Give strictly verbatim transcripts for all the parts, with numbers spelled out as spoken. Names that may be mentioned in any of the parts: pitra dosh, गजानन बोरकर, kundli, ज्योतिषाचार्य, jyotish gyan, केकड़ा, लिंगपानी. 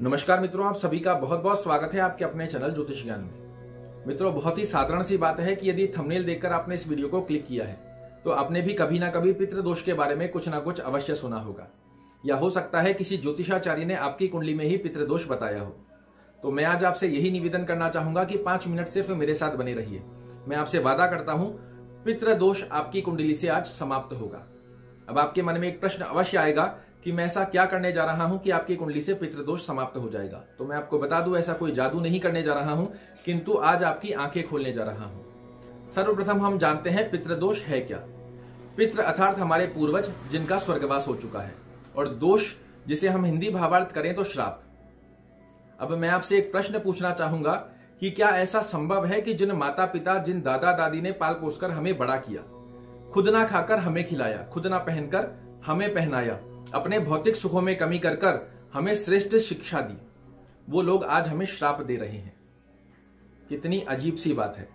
नमस्कार मित्रों, आप सभी का बहुत बहुत स्वागत है आपके अपने चैनल ज्योतिष ज्ञान में। मित्रों, बहुत ही साधारण सी बात है कि यदि थंबनेल देखकर आपने इस वीडियो को क्लिक किया है तो आपने भी कभी ना कभी पितृ दोष के बारे में कुछ ना कुछ अवश्य सुना होगा, या हो सकता है किसी ज्योतिषाचार्य ने आपकी कुंडली में ही पितृ दोष बताया हो। तो मैं आज आपसे यही निवेदन करना चाहूंगा कि पांच मिनट सिर्फ मेरे साथ बने रहिए। मैं आपसे वादा करता हूं, पितृ दोष आपकी कुंडली से आज समाप्त होगा। अब आपके मन में एक प्रश्न अवश्य आएगा कि मैं ऐसा क्या करने जा रहा हूं कि आपकी कुंडली से पितृदोष समाप्त हो जाएगा। तो मैं आपको बता दूं, ऐसा कोई जादू नहीं करने जा रहा हूं, किंतु आज आपकी आंखें खोलने जा रहा हूं। सर्वप्रथम हम जानते हैं पितृदोष है क्या। पितृ अर्थात हमारे पूर्वज जिनका स्वर्गवास हो चुका है, और दोष जिसे हम हिंदी भावार्थ करें तो श्राप। अब मैं आपसे एक प्रश्न पूछना चाहूंगा कि क्या ऐसा संभव है कि जिन माता पिता, जिन दादा दादी ने पाल पोसकर हमें बड़ा किया, खुद ना खाकर हमें खिलाया, खुद ना पहनकर हमें पहनाया, अपने भौतिक सुखों में कमी कर कर हमें श्रेष्ठ शिक्षा दी, वो लोग आज हमें श्राप दे रहे हैं। कितनी अजीब सी बात है।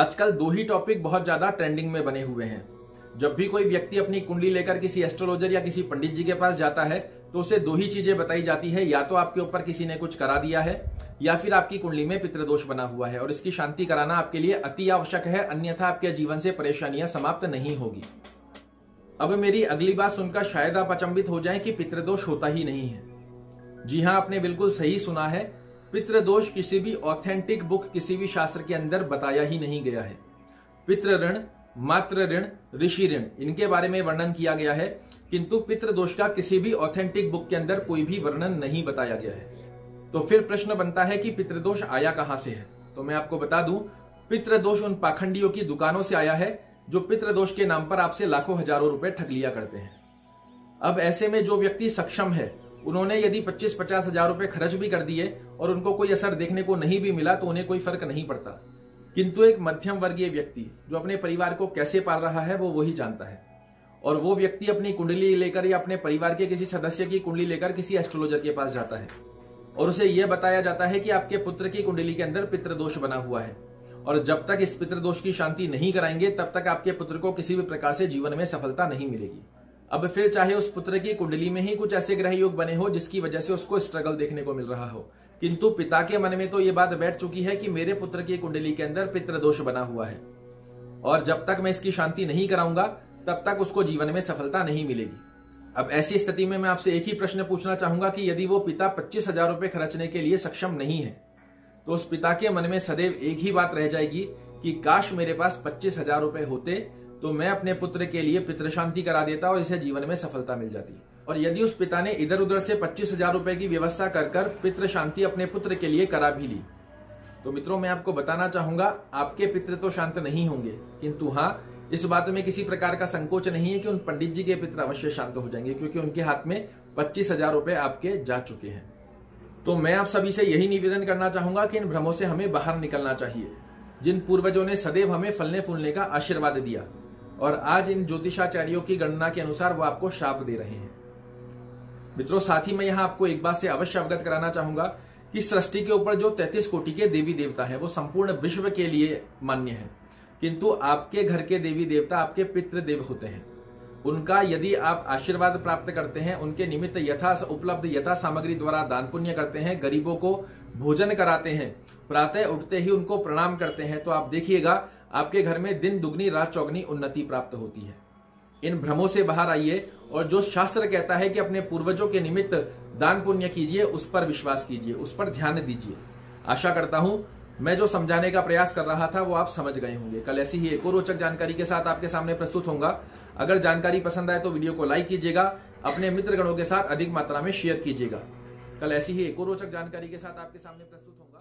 आजकल दो ही टॉपिक बहुत ज्यादा ट्रेंडिंग में बने हुए हैं। जब भी कोई व्यक्ति अपनी कुंडली लेकर किसी एस्ट्रोलॉजर या किसी पंडित जी के पास जाता है तो उसे दो ही चीजें बताई जाती है, या तो आपके ऊपर किसी ने कुछ करा दिया है या फिर आपकी कुंडली में पितृदोष बना हुआ है और इसकी शांति कराना आपके लिए अति आवश्यक है, अन्यथा आपके जीवन से परेशानियां समाप्त नहीं होगी। अब मेरी अगली बात सुनकर शायद आप अचंभित हो जाएं कि पितृदोष होता ही नहीं है। जी हां, आपने बिल्कुल सही सुना है। पितृदोष किसी भी ऑथेंटिक बुक, किसी भी शास्त्र के अंदर बताया ही नहीं गया है। पितृ ऋण, मातृ ऋण, ऋषि ऋण, इनके बारे में वर्णन किया गया है, किंतु पितृदोष का किसी भी ऑथेंटिक बुक के अंदर कोई भी वर्णन नहीं बताया गया है। तो फिर प्रश्न बनता है कि पितृदोष आया कहां से है। तो मैं आपको बता दूं, पितृदोष उन पाखंडियों की दुकानों से आया है जो पितृदोष के नाम पर आपसे लाखों हजारों रुपए ठग लिया करते हैं। अब ऐसे में जो व्यक्ति सक्षम है, उन्होंने यदि पच्चीस पचास हजार रुपए खर्च भी कर दिए और उनको कोई असर देखने को नहीं भी मिला तो उन्हें कोई फर्क नहीं पड़ता। किंतु एक मध्यम वर्गीय व्यक्ति जो अपने परिवार को कैसे पाल रहा है वो वही जानता है, और वो व्यक्ति अपनी कुंडली लेकर या अपने परिवार के किसी सदस्य की कुंडली लेकर किसी एस्ट्रोलॉजर के पास जाता है और उसे यह बताया जाता है कि आपके पुत्र की कुंडली के अंदर पितृदोष बना हुआ है और जब तक इस पितृदोष की शांति नहीं कराएंगे तब तक आपके पुत्र को किसी भी प्रकार से जीवन में सफलता नहीं मिलेगी। अब फिर चाहे उस पुत्र की कुंडली में ही कुछ ऐसे ग्रह योग बने हो जिसकी वजह से उसको स्ट्रगल देखने को मिल रहा हो, किंतु पिता के मन में तो ये बात बैठ चुकी है कि मेरे पुत्र की कुंडली के अंदर पितृदोष बना हुआ है और जब तक मैं इसकी शांति नहीं कराऊंगा तब तक उसको जीवन में सफलता नहीं मिलेगी। अब ऐसी स्थिति में मैं आपसे एक ही प्रश्न पूछना चाहूंगा कि यदि वो पिता पच्चीस हजार रुपए खर्चने के लिए सक्षम नहीं है तो उस पिता के मन में सदैव एक ही बात रह जाएगी कि काश मेरे पास पच्चीस हजार रुपए होते तो मैं अपने पुत्र के लिए पितृशांति करा देता और इसे जीवन में सफलता मिल जाती। और यदि उस पिता ने इधर उधर से पच्चीस हजार रुपए की व्यवस्था कर कर पितृशांति अपने पुत्र के लिए करा भी ली तो मित्रों, मैं आपको बताना चाहूंगा, आपके पितृ तो शांत नहीं होंगे, किंतु हाँ, इस बात में किसी प्रकार का संकोच नहीं है कि उन पंडित जी के पितृ अवश्य शांत हो जाएंगे, क्योंकि उनके हाथ में पच्चीस हजार रुपए आपके जा चुके हैं। तो मैं आप सभी से यही निवेदन करना चाहूंगा कि इन भ्रमों से हमें बाहर निकलना चाहिए। जिन पूर्वजों ने सदैव हमें फलने फूलने का आशीर्वाद दिया और आज इन ज्योतिषाचार्यों की गणना के अनुसार वो आपको श्राप दे रहे हैं। मित्रों, साथ ही मैं यहाँ आपको एक बात से अवश्य अवगत कराना चाहूंगा कि सृष्टि के ऊपर जो तैंतीस कोटि के देवी देवता है वो संपूर्ण विश्व के लिए मान्य है, किंतु आपके घर के देवी देवता आपके पितृदेव होते हैं। उनका यदि आप आशीर्वाद प्राप्त करते हैं, उनके निमित्त यथा उपलब्ध यथा सामग्री द्वारा दान पुण्य करते हैं, गरीबों को भोजन कराते हैं, प्रातः उठते ही उनको प्रणाम करते हैं, तो आप देखिएगा आपके घर में दिन दुगनी रात चौगनी उन्नति प्राप्त होती है। इन भ्रमों से बाहर आइए और जो शास्त्र कहता है कि अपने पूर्वजों के निमित्त दान पुण्य कीजिए, उस पर विश्वास कीजिए, उस पर ध्यान दीजिए। आशा करता हूँ मैं जो समझाने का प्रयास कर रहा था वो आप समझ गए होंगे। कल ऐसी ही एक और रोचक जानकारी के साथ आपके सामने प्रस्तुत होऊंगा। अगर जानकारी पसंद आए तो वीडियो को लाइक कीजिएगा, अपने मित्रगणों के साथ अधिक मात्रा में शेयर कीजिएगा। कल ऐसी ही एक और रोचक जानकारी के साथ आपके सामने प्रस्तुत होऊंगा।